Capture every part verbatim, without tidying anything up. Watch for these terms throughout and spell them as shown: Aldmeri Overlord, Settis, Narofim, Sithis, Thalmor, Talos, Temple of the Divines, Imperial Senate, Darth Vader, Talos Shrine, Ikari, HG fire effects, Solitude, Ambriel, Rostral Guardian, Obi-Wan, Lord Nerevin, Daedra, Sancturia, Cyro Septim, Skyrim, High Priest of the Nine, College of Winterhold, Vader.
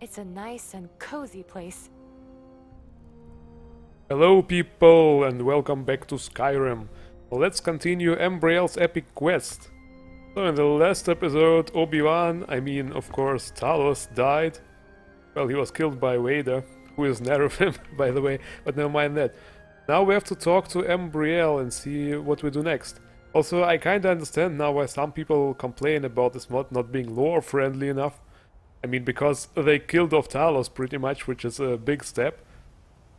It's a nice and cozy place. Hello people and welcome back to Skyrim. Let's continue Ambriel's epic quest. So in the last episode, Obi-Wan, I mean of course Talos, died. Well, he was killed by Vader, who is Narofim by the way, but never mind that. Now we have to talk to Ambriel and see what we do next. Also, I kinda understand now why some people complain about this mod not being lore friendly enough. I mean, because they killed off Talos pretty much, which is a big step.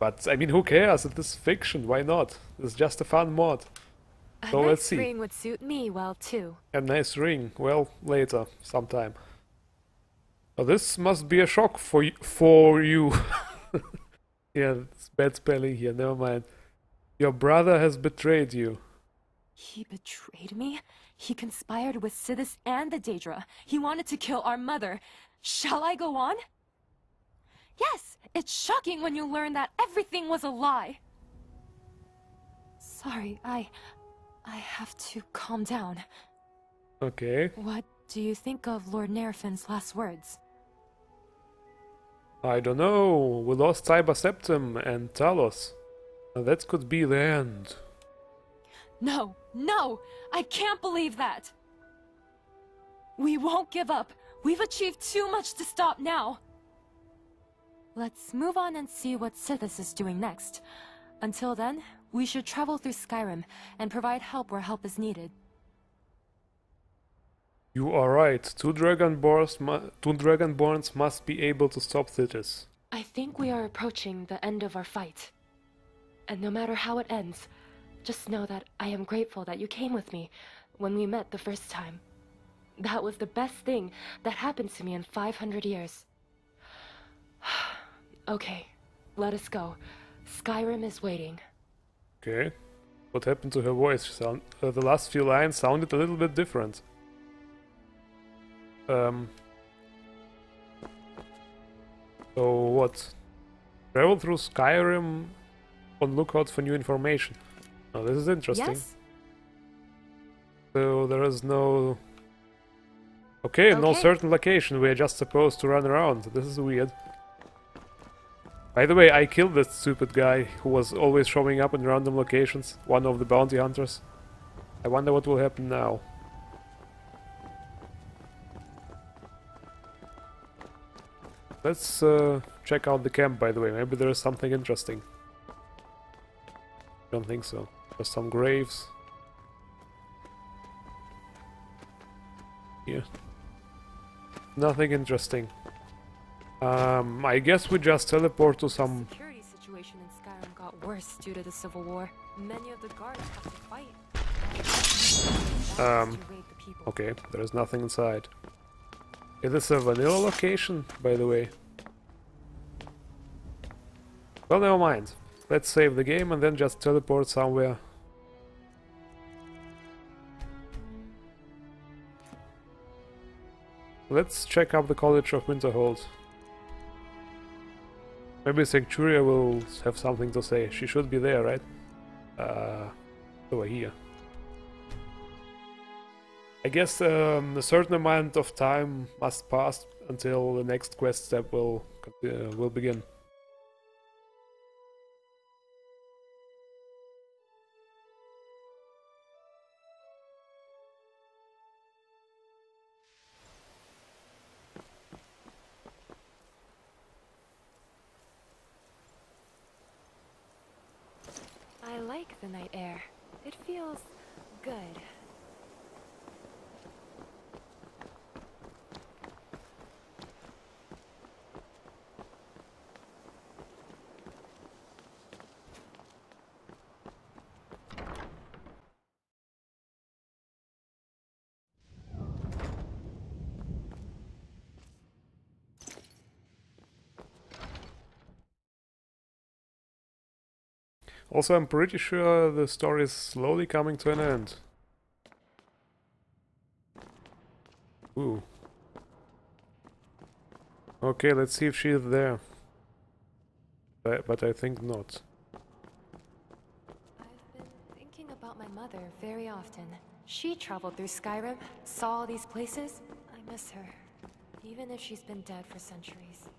But, I mean, who cares? It is fiction, why not? It's just a fun mod. So a nice let's see. Ring would suit me well, too. A nice ring. Well, later, sometime. Now, this must be a shock for you. For you. Yeah, it's bad spelling here, never mind. Your brother has betrayed you. He betrayed me? He conspired with Sithis and the Daedra. He wanted to kill our mother. Shall I go on? Yes, it's shocking when you learn that everything was a lie. Sorry, I... I have to calm down. Okay. What do you think of Lord Nerevin's last words? I don't know. We lost Cyro Septim and Talos. Now that could be the end. No, no! I can't believe that! We won't give up! We've achieved too much to stop now! Let's move on and see what Sithis is doing next. Until then, we should travel through Skyrim and provide help where help is needed. You are right. Two Dragonborns, mu two Dragonborns must be able to stop Sithis. I think we are approaching the end of our fight. And no matter how it ends, just know that I am grateful that you came with me when we met the first time. That was the best thing that happened to me in five hundred years. Okay, let us go. Skyrim is waiting. Okay. What happened to her voice? Sound, uh, the last few lines sounded a little bit different. Um. So what? Travel through Skyrim on lookout for new information. Oh, this is interesting. Yes. So there is no... Okay, okay, no certain location. We are just supposed to run around. This is weird. By the way, I killed that stupid guy who was always showing up in random locations. One of the bounty hunters. I wonder what will happen now. Let's uh, check out the camp, by the way. Maybe there is something interesting. Don't think so. There's some graves. Here. Nothing interesting. Um, I guess we just teleport to some... The security situation in Skyrim got worse due to the civil war. Many of the guards have to fight. Um, okay, there is nothing inside. Is this a vanilla location, by the way? Well, never mind. Let's save the game and then just teleport somewhere. Let's check up the College of Winterhold. Maybe Sancturia will have something to say. She should be there, right? Uh, over here. I guess um, a certain amount of time must pass until the next quest step will uh, will begin. The night air. It feels good. Also, I'm pretty sure the story is slowly coming to an end. Ooh. Okay, let's see if she is there. But, but I think not. I've been thinking about my mother very often. She traveled through Skyrim, saw all these places. I miss her, even if she's been dead for centuries.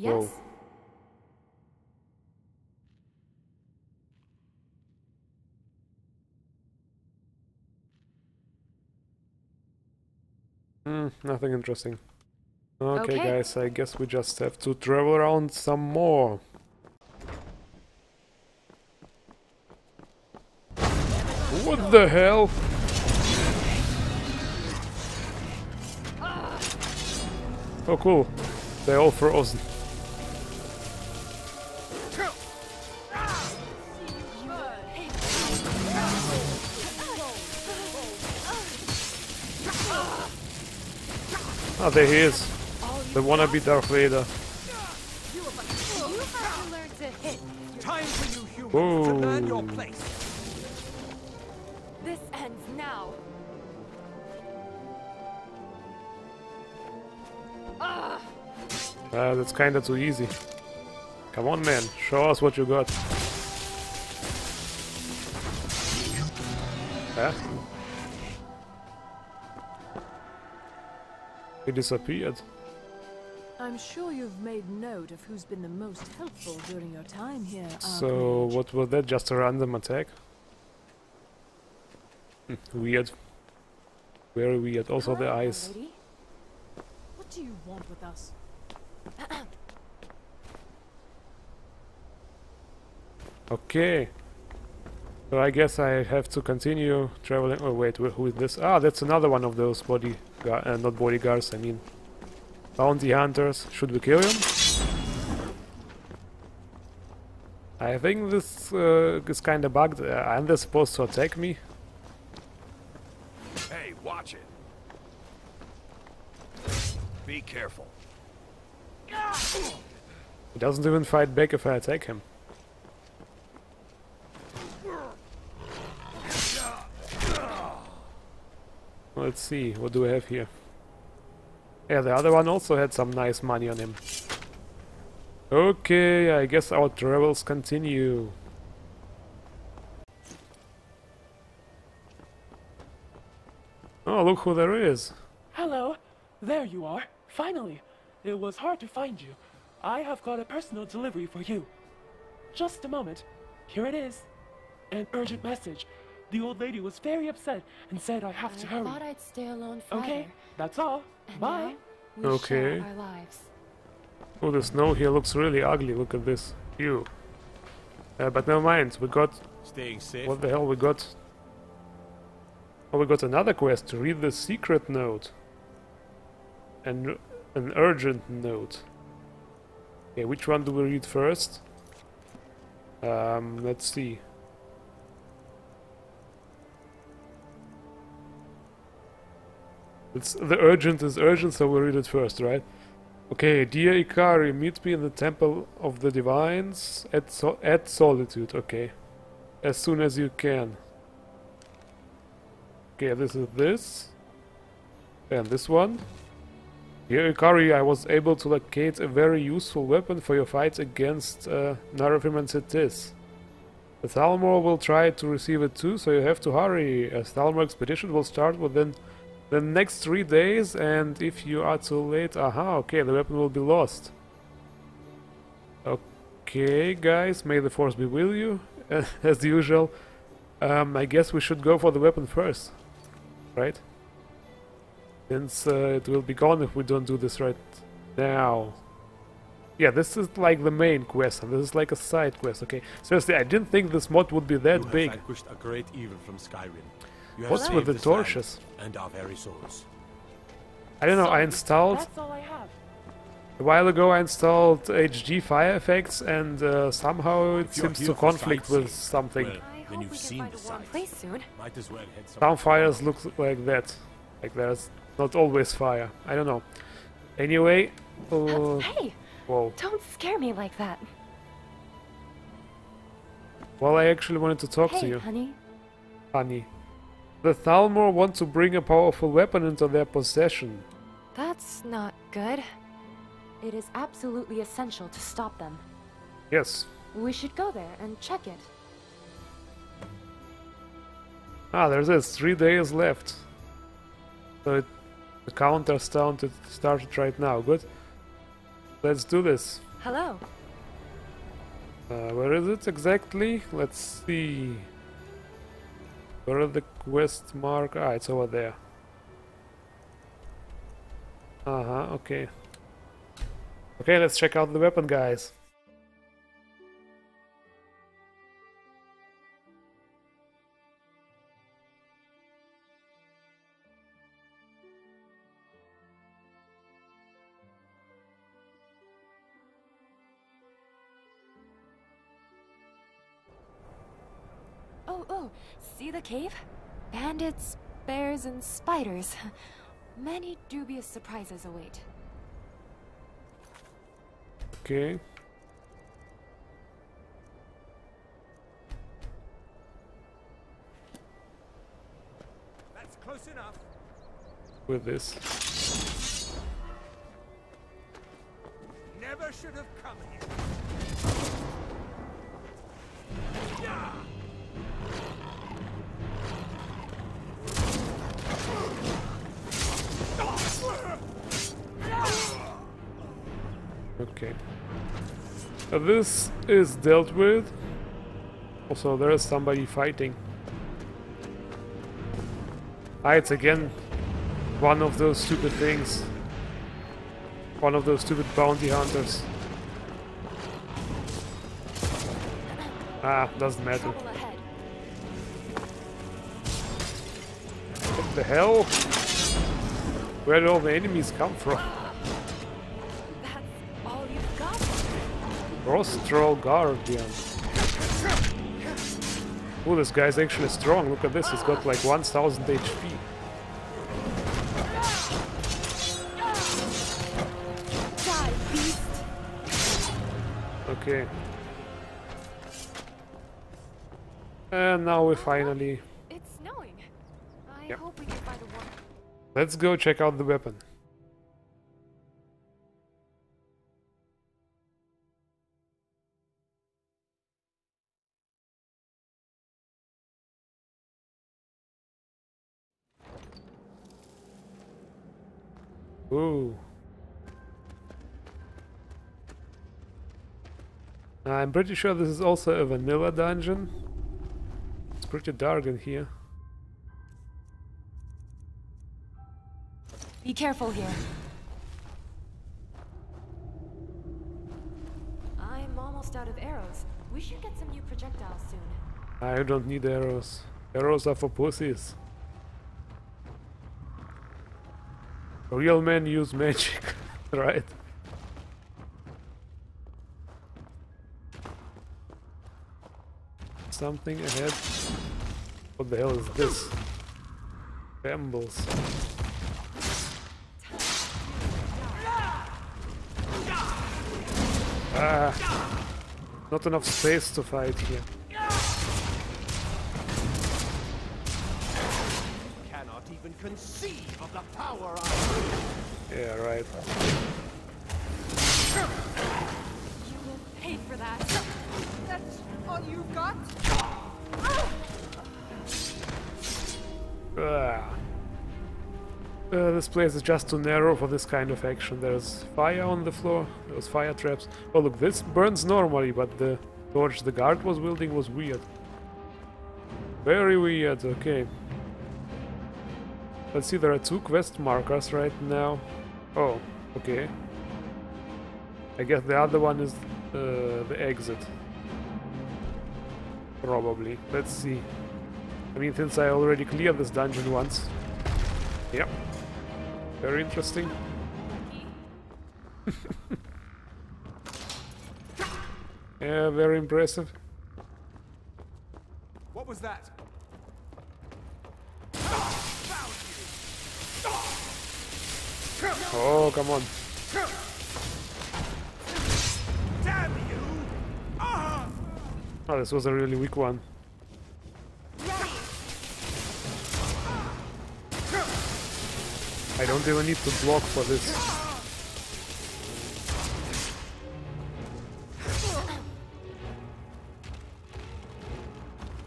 Yes. Whoa. Hmm, nothing interesting. Okay, okay, guys, I guess we just have to travel around some more. What the hell? Oh, cool. They're all frozen. Ah, there he is. The wannabe Darth Vader. Time for you humans to learn your place. This ends now. Ah, uh, that's kinda too easy. Come on, man, show us what you got. Huh? He disappeared. I'm sure you've made note of who's been the most helpful during your time here. So, what was that? Just a random attack? Weird. Very weird. Also, the eyes. What do you want with us? Okay. So, I guess I have to continue traveling. Oh, wait, who is this? Ah, that's another one of those body. Uh, not bodyguards, I mean. Bounty hunters. Should we kill him? I think this uh, is kinda bugged. Uh, aren't they supposed to attack me? Hey, watch it. Be careful. He doesn't even fight back if I attack him. Let's see, what do we have here? Yeah, the other one also had some nice money on him. Okay, I guess our travels continue. Oh, look who there is. Hello. There you are. Finally. It was hard to find you. I have got a personal delivery for you. Just a moment. Here it is. An urgent message. The old lady was very upset and said I have I to hurry. Thought I'd stay alone forever. Okay, that's all. And bye. Okay. Our lives. Oh, the snow here looks really ugly. Look at this. Ew. Uh, but never mind. We got. Staying safe. What the hell we got? Oh, we got another quest to read the secret note. And an urgent note. Okay, which one do we read first? Um, let's see. It's, the urgent is urgent, so we'll read it first, right? Okay, dear Ikari, meet me in the Temple of the Divines at, so at Solitude, okay. As soon as you can. Okay, this is this. And this one. Dear Ikari, I was able to locate a very useful weapon for your fight against uh, Narofim and Settis. The Thalmor will try to receive it too, so you have to hurry. A Thalmor expedition will start within the next three days, and if you are too late, aha, okay, the weapon will be lost. Okay, guys, may the force be with you, as usual. Um, I guess we should go for the weapon first, right? Since uh, it will be gone if we don't do this right now. Yeah, this is like the main quest, and this is like a side quest, okay. Seriously, I didn't think this mod would be that you have big. Vanquished a great evil from Skyrim. What's with the torches? And our very souls. I don't know, I installed... That's all I have. A while ago I installed H G fire effects, and uh, somehow it seems to conflict with something. Well, then you've seen the site. Might as well head some fires look like that. Like there's not always fire. I don't know. Anyway... Uh, hey! Whoa. Don't scare me like that. Well, I actually wanted to talk hey, to you. honey. Honey. The Thalmor want to bring a powerful weapon into their possession. That's not good. It is absolutely essential to stop them. Yes. We should go there and check it. Ah, there's this. Three days left. So it, the counter started, started right now. Good. Let's do this. Hello. Uh, where is it exactly? Let's see. Where are the quest mark? Ah, it's over there. Uh-huh, okay. Okay, let's check out the weapon, guys. Oh, oh, see the cave? Bandits, bears, and spiders. Many dubious surprises await. Okay. That's close enough. With this. Never should have come here. Yeah! Okay. Uh, this is dealt with. Also, there is somebody fighting. Ah, it's again one of those stupid things. One of those stupid bounty hunters. Ah, doesn't matter. What the hell? Where do all the enemies come from? Rostral Guardian. Oh, this guy's actually strong. Look at this, he's got like one thousand H P. Okay. And now we finally... It's snowing. I yep. hope we can find a warm. Let's go check out the weapon. Ooh. I'm pretty sure this is also a vanilla dungeon. It's pretty dark in here. Be careful here. I'm almost out of arrows. We should get some new projectiles soon. I don't need arrows. Arrows are for pussies. Real men use magic, right? Something ahead. What the hell is this? Gambles. Ah, not enough space to fight here. Conceive of the power I... Yeah, right. You will pay for that. That's all you got? Ah. Uh, this place is just too narrow for this kind of action. There's fire on the floor. There's fire traps. Oh, look, this burns normally, but the torch the guard was wielding was weird. Very weird, okay. Let's see, there are two quest markers right now. Oh, okay. I guess the other one is uh, the exit. Probably. Let's see. I mean, since I already cleared this dungeon once. Yep. Very interesting. Yeah, very impressive. What was that? Oh, come on. Damn you. Oh, this was a really weak one. I don't even need to block for this.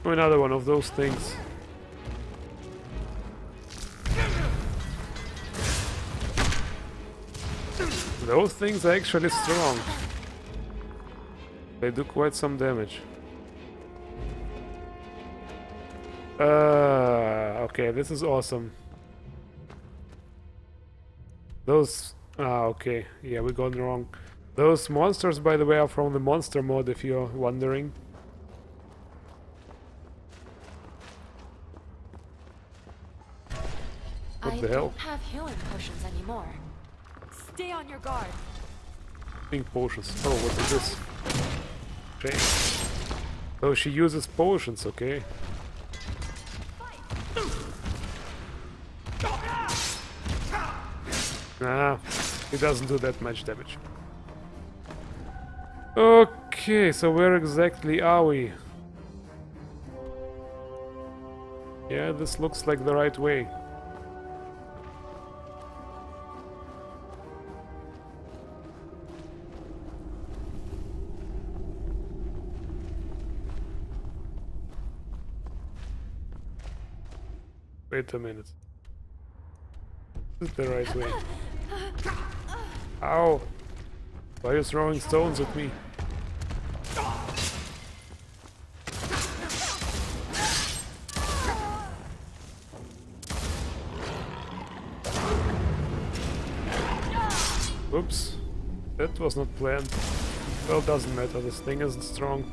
Another one of those things. Those things are actually strong. They do quite some damage. Uh, okay, this is awesome. Those... Ah, okay. Yeah, we got wrong. Those monsters, by the way, are from the monster mod, if you're wondering. What the hell? I don't have healing potions anymore. Stay on your guard. Healing potions. Oh, what is this? Okay. Oh, she uses potions, okay. Nah, it doesn't do that much damage. Okay, so where exactly are we? Yeah, this looks like the right way. Wait a minute. This is the right way. Ow! Why are you throwing stones at me? Oops. That was not planned. Well, doesn't matter, this thing isn't strong.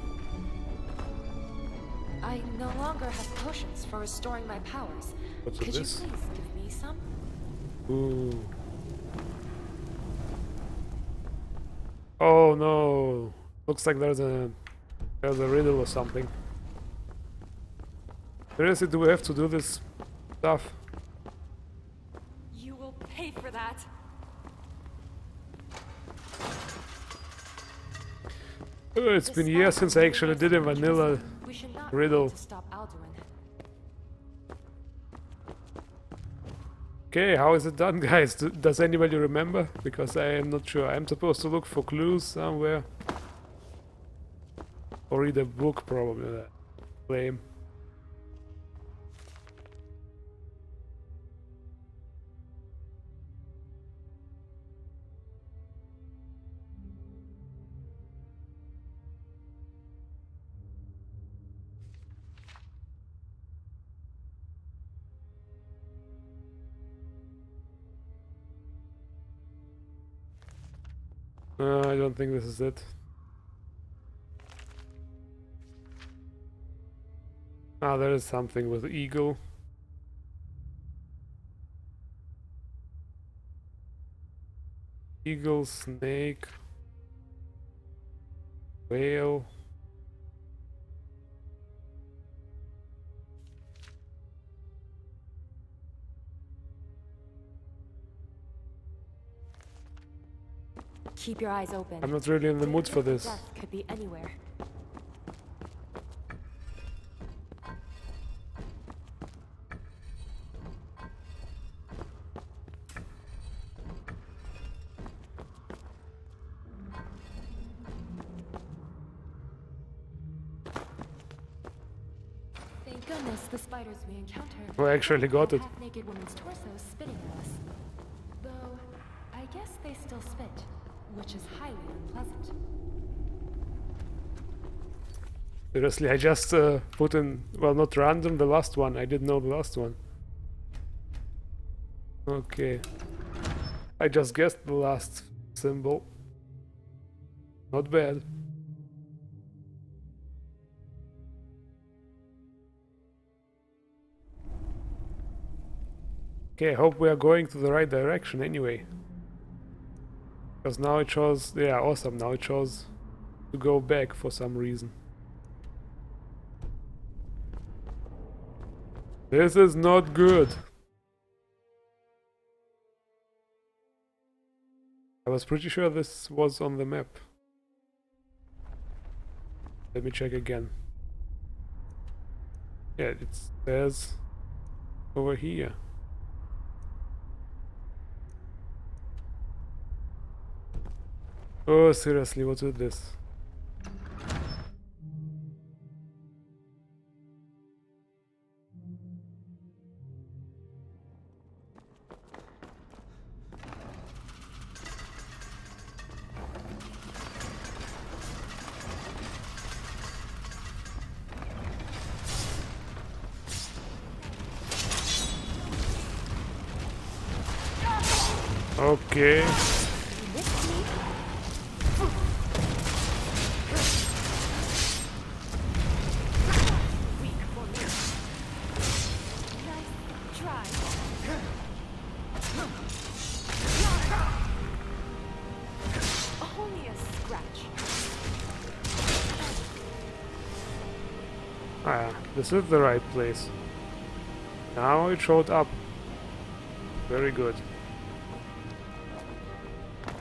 I no longer have potions for restoring my powers. What's Could this? You please give me some? Ooh. Oh no! Looks like there's a there's a riddle or something. Seriously, do we have to do this stuff? You will pay for that. Oh, it's been years since I actually did a vanilla riddle. Okay, how is it done, guys? Do, does anybody remember? Because I am not sure. I'm supposed to look for clues somewhere. Or read a book, probably. That. Lame. Uh, I don't think this is it. Ah, there is something with eagle. Eagle, snake, whale. Keep your eyes open. I'm not really in the mood for this. Death could be anywhere. Thank goodness the spiders we encounter. We actually got it. Naked woman's torso spitting at us. Though I guess they still spit. Which is highly unpleasant. Seriously, I just uh, put in, well, not random, the last one. I didn't know the last one. Okay. I just guessed the last symbol. Not bad. Okay, I hope we are going to the right direction anyway. Because now it chose, yeah, awesome, now it chose to go back for some reason. This is not good. I was pretty sure this was on the map. Let me check again. Yeah, it says over here. Oh, seriously, what's with this? Okay. This is the right place. Now it showed up. Very good.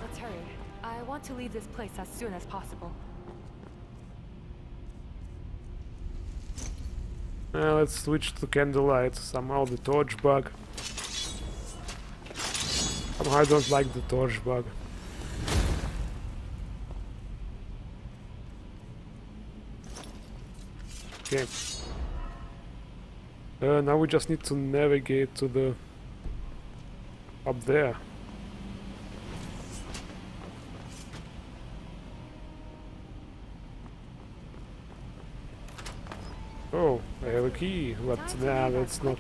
Let's hurry. I want to leave this place as soon as possible. Now let's switch to candlelight. Somehow the torch bug. Somehow I don't like the torch bug. Okay. Uh, now we just need to navigate to the... up there. Oh, I have a key, but nah, that's not...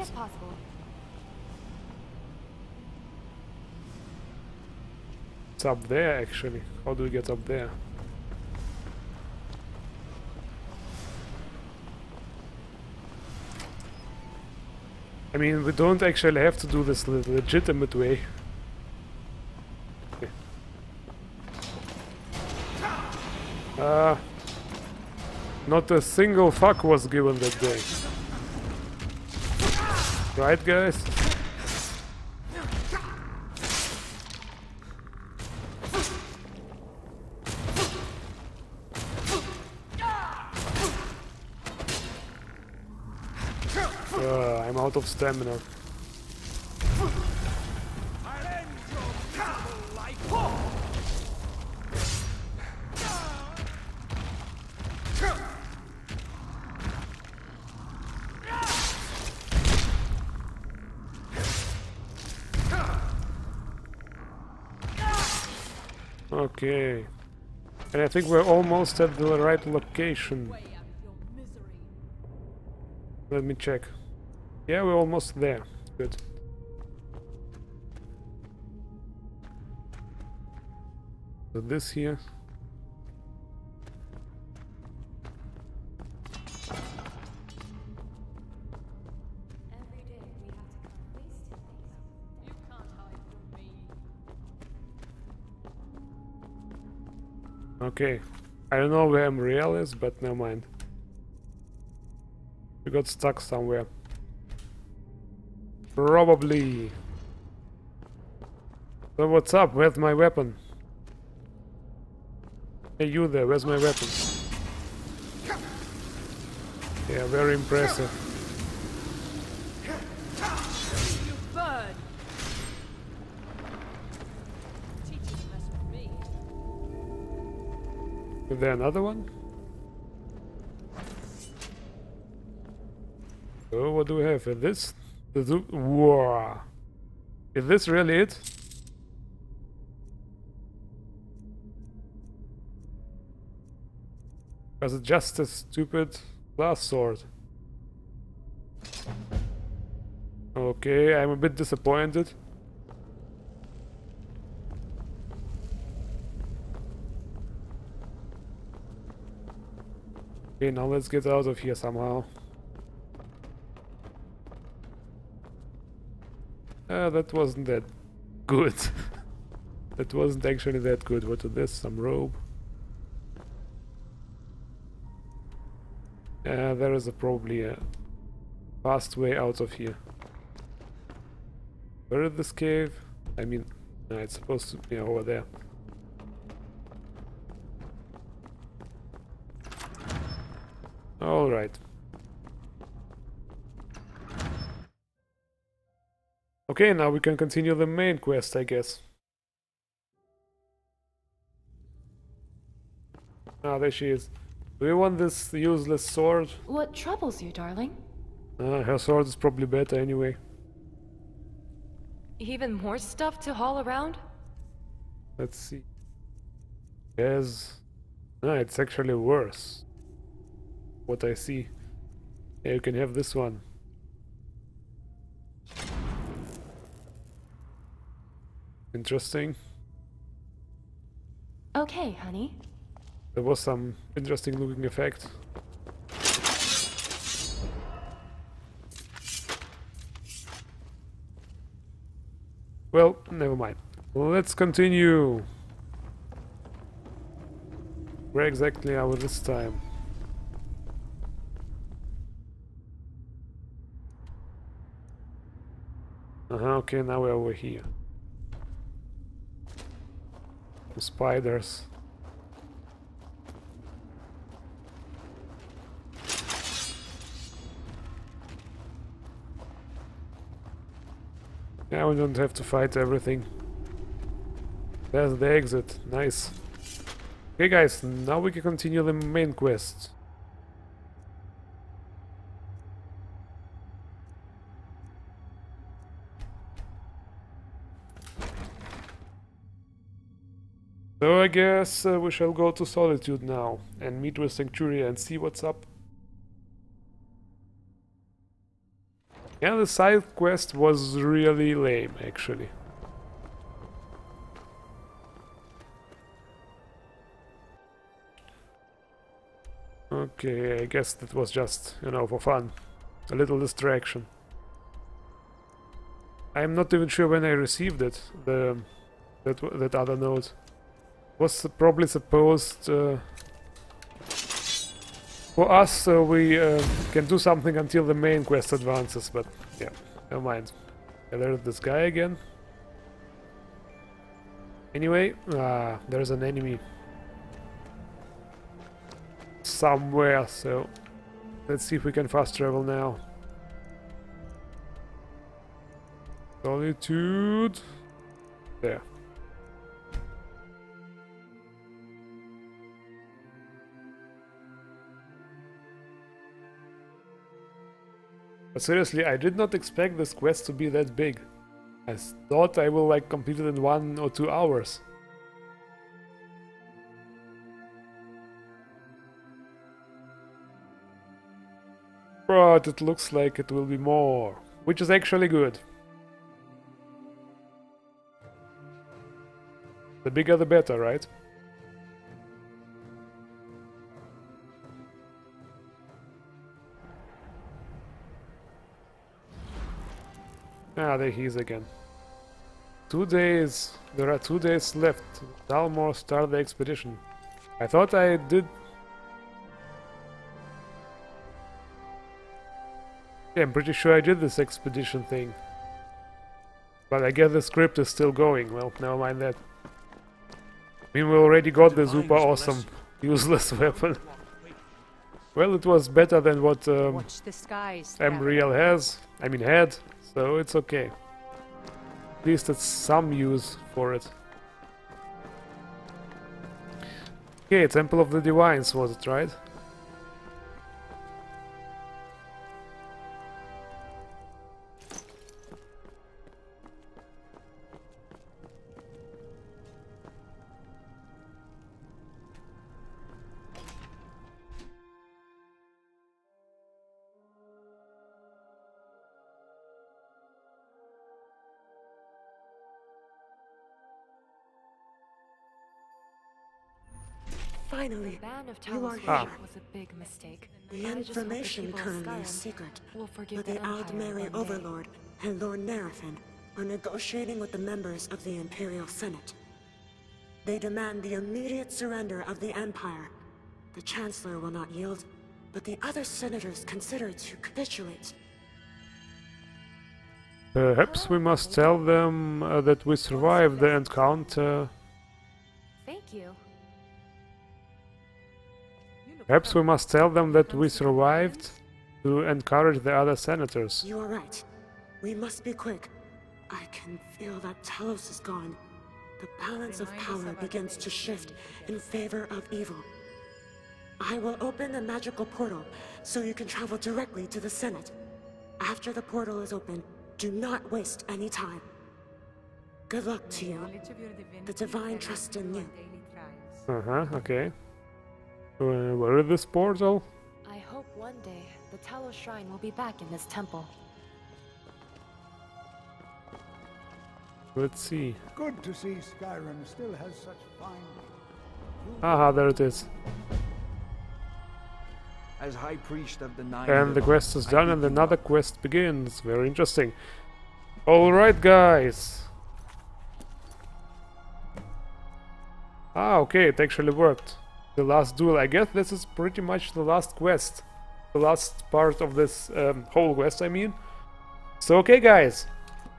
It's up there actually. How do we get up there? I mean, we don't actually have to do this the legitimate way. Okay. Uh, not a single fuck was given that day. Right, guys? Of stamina. Okay, and I think we're almost at the right location. Let me check. Yeah, we're almost there. Good. So this here. Okay. I don't know where Ambriel is, but never mind. We got stuck somewhere. Probably. So what's up? Where's my weapon? Hey, you there, where's my weapon? Yeah, very impressive. You burn. Is there another one? Oh, what do we have? Is this? Whoa. Is this really it? Or is it just a stupid glass sword? Okay, I'm a bit disappointed. Okay, now let's get out of here somehow. Uh, that wasn't that good. That wasn't actually that good. What is this? Some rope. Uh, there is a probably a fast way out of here. Where is this cave? I mean, no, it's supposed to be over there. All right. Okay, now we can continue the main quest, I guess. Ah, there she is. Do you want this useless sword? What troubles you, darling? Uh, her sword is probably better anyway. Even more stuff to haul around? Let's see. Yes. No, it's actually worse. What I see. Yeah, you can have this one. Interesting. Okay, honey. There was some interesting looking effect. Well, never mind. Let's continue. Where exactly are we this time? Uh-huh, okay, now we're over here. The spiders. Now we don't have to fight everything. There's the exit, nice. Okay guys, now we can continue the main quest. So I guess uh, we shall go to Solitude now and meet with Sancturia and see what's up. Yeah, the side quest was really lame, actually. Okay, I guess that was just, you know, for fun. A little distraction. I'm not even sure when I received it, the, that, that other note. Was probably supposed uh, for us, so we uh, can do something until the main quest advances, but yeah, never mind. Okay, there's this guy again. Anyway, uh, there's an enemy somewhere, so let's see if we can fast travel now. Solitude. There. But seriously, I did not expect this quest to be that big. I thought I will like complete it in one or two hours. But it looks like it will be more, which is actually good. The bigger the better, right? Ah, there he is again. Two days... There are two days left. Thalmor start the expedition. I thought I did... Yeah, I'm pretty sure I did this expedition thing. But I guess the script is still going. Well, never mind that. I mean, we already got the super awesome, useless weapon. Well, it was better than what um, Ambriel has. I mean, had. So it's okay. At least it's some use for it. Okay, Temple of the Divines was it, right? Finally, you are here. Ah. The information currently is secret, but the Aldmeri Overlord and Lord Nerevin are negotiating with the members of the Imperial Senate. They demand the immediate surrender of the Empire. The Chancellor will not yield, but the other senators consider to capitulate. Perhaps we must tell them uh, that we survived the encounter. Thank you. Perhaps we must tell them that we survived to encourage the other senators. You are right. We must be quick. I can feel that Talos is gone. The balance of power begins to shift in favor of evil. I will open the magical portal so you can travel directly to the Senate. After the portal is open, do not waste any time. Good luck to you. The divine trust in you. Uh-huh, okay. Uh, where is this portal? I hope one day the Talos Shrine will be back in this temple. Let's see. Good to see Skyrim still has such fine. Aha, there it is. As High Priest of the Nine. And the quest is done, and another quest begins. Very interesting. All right, guys. Ah, okay, it actually worked. The last duel. I guess this is pretty much the last quest, the last part of this um, whole quest. I mean. So okay, guys.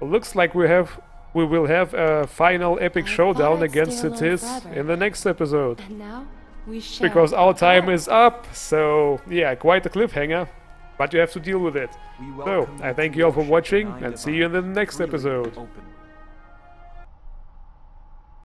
Looks like we have. We will have a final epic I showdown against Sithis in the next episode. And now we because our time work. is up, so yeah, quite a cliffhanger, but you have to deal with it. So, I thank you all for watching, and see you in the next episode.